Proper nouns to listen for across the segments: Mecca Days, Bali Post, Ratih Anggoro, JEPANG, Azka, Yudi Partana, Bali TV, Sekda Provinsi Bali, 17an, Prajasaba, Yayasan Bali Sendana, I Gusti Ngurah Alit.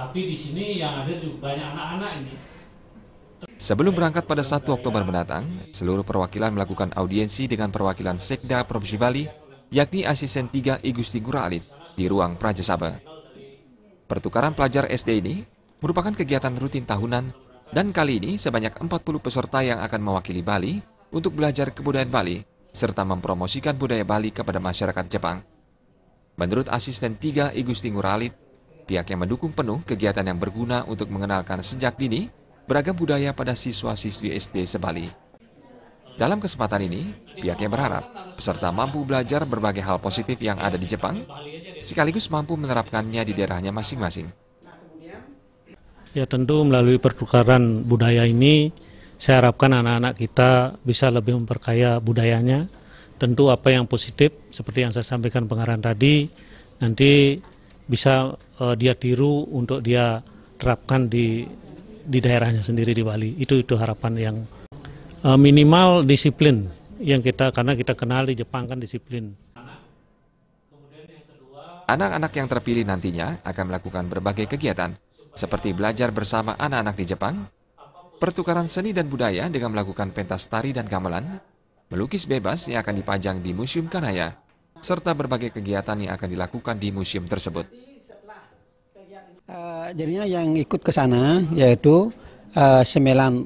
Tapi di sini yang ada juga banyak anak-anak ini. Sebelum berangkat pada 1 Oktober mendatang, seluruh perwakilan melakukan audiensi dengan perwakilan Sekda Provinsi Bali, yakni Asisten 3 I Gusti Ngurah Alit, di ruang Prajasaba. Pertukaran pelajar SD ini merupakan kegiatan rutin tahunan, dan kali ini sebanyak 40 peserta yang akan mewakili Bali untuk belajar kebudayaan Bali, serta mempromosikan budaya Bali kepada masyarakat Jepang. Menurut Asisten 3 I Gusti Ngurah Alit, pihaknya mendukung penuh kegiatan yang berguna untuk mengenalkan sejak dini beragam budaya pada siswa-siswi SD se-Bali. Dalam kesempatan ini, pihaknya berharap peserta mampu belajar berbagai hal positif yang ada di Jepang, sekaligus mampu menerapkannya di daerahnya masing-masing. Ya, tentu melalui pertukaran budaya ini, saya harapkan anak-anak kita bisa lebih memperkaya budayanya. Tentu apa yang positif, seperti yang saya sampaikan pengarahan tadi, nanti bisa dia tiru untuk dia terapkan di daerahnya sendiri di Bali. Itu harapan yang minimal disiplin yang karena kita kenal di Jepang kan disiplin. Anak-anak yang terpilih nantinya akan melakukan berbagai kegiatan, seperti belajar bersama anak-anak di Jepang, pertukaran seni dan budaya dengan melakukan pentas tari dan gamelan, melukis bebas yang akan dipajang di Museum Kanaya, serta berbagai kegiatan yang akan dilakukan di museum tersebut. Jadinya yang ikut ke sana yaitu 9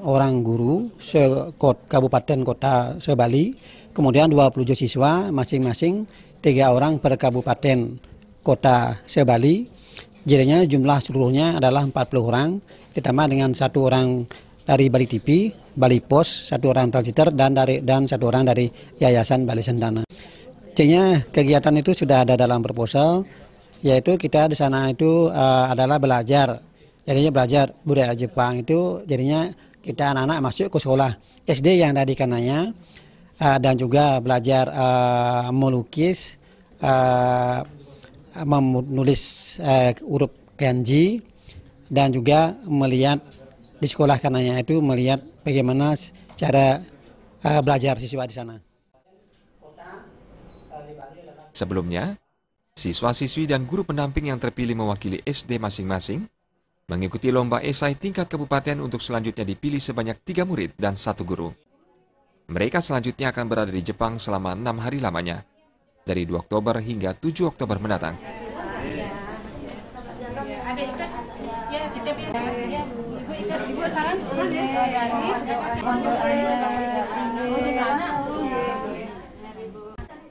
orang guru kabupaten kota se-Bali, kemudian 27 siswa masing-masing 3 orang per kabupaten kota se-Bali. Jadinya jumlah seluruhnya adalah 40 orang, ditambah dengan 1 orang dari Bali TV, Bali Post, 1 orang transitor, dan 1 orang dari Yayasan Bali Sendana. Artinya kegiatan itu sudah ada dalam proposal, yaitu kita di sana itu adalah belajar, jadinya belajar budaya Jepang itu, jadinya kita anak-anak masuk ke sekolah SD yang ada di Kanaya, dan juga belajar melukis, menulis huruf kanji, dan juga melihat di sekolah Kanaya itu melihat bagaimana cara belajar siswa di sana. Sebelumnya, siswa-siswi dan guru pendamping yang terpilih mewakili SD masing-masing mengikuti lomba esai tingkat kabupaten untuk selanjutnya dipilih sebanyak 3 murid dan 1 guru. Mereka selanjutnya akan berada di Jepang selama 6 hari lamanya, dari 2 Oktober hingga 7 Oktober mendatang.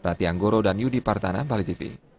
Ratih Anggoro dan Yudi Partana, Bali TV.